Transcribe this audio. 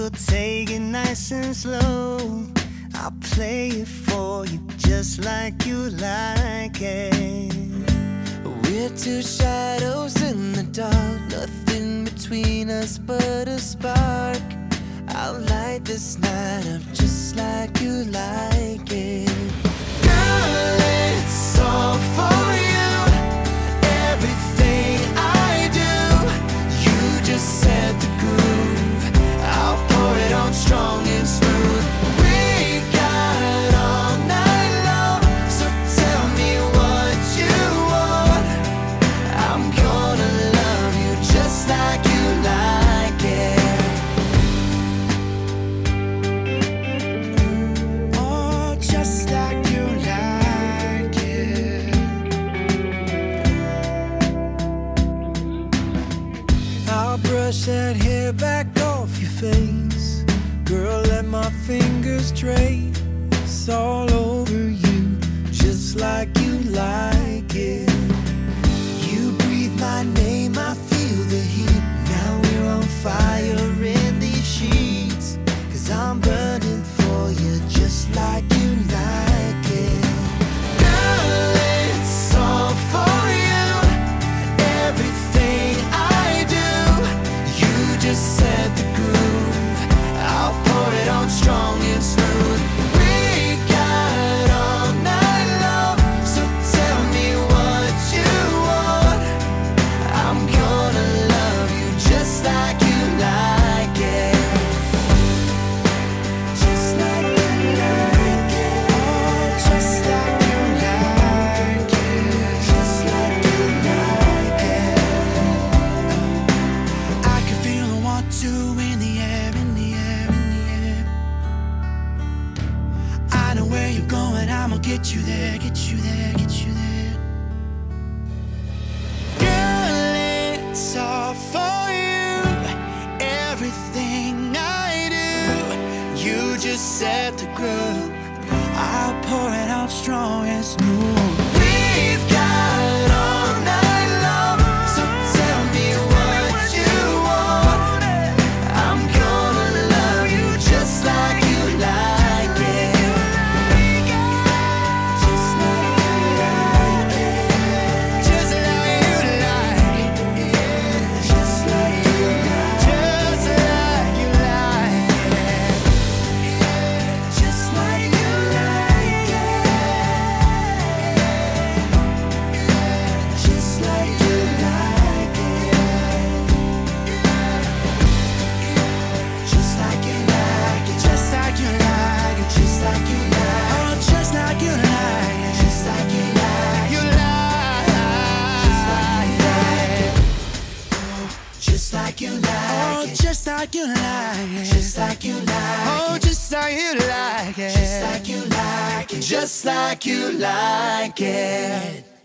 We'll take it nice and slow. I'll play it for you just like you like it. We're two shadows in the dark, nothing between us but a spark. I'll light this night up just like you like it. Girl, it's all for you. Everything I do, you just set the groove. I'll pour it on strong and smooth. That hair back off your face, girl, let my fingers trace all over you just like you like it. You breathe my name, I feel the heat. Now we're on fire in these sheets, 'cause I'm burning for you just like you like it. Girl, it's all for you. Everything just set the groove. I'll pour it on strong and smooth. We got all night long, so tell me what you want. I'm gonna love you just like you like it. Just like you like it. Oh, just like you like it. Just like you like it. I can feel two in the air, in the air, in the air. I know where you're going, I'ma get you there, get you there, get you there. Girl, it's all for you. Everything I do, you just set the groove. I'll pour it out strong and smooth. We've got all night. Just like you like it. Just like you like it. Oh, just like you like it. Just like you like it. Just like you like it.